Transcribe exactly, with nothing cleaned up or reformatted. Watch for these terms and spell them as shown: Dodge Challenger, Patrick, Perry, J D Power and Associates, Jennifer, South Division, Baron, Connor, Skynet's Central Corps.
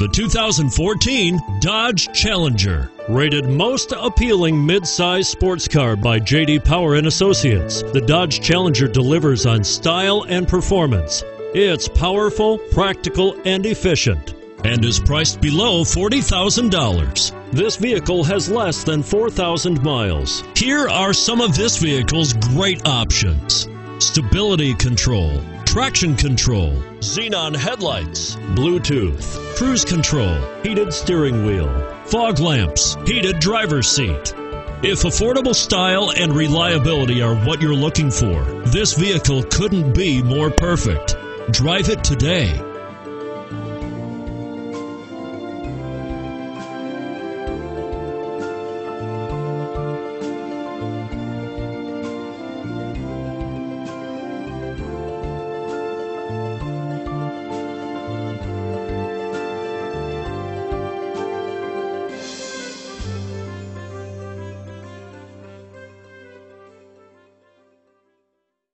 The two thousand fourteen Dodge Challenger, rated most appealing mid-size sports car by J D Power and Associates, the Dodge Challenger delivers on style and performance. It's powerful, practical, and efficient, and is priced below forty thousand dollars. This vehicle has less than four thousand miles. Here are some of this vehicle's great options: stability control, traction control, xenon headlights, Bluetooth, cruise control, heated steering wheel, fog lamps, heated driver's seat. If affordable style and reliability are what you're looking for, this vehicle couldn't be more perfect. Drive it today.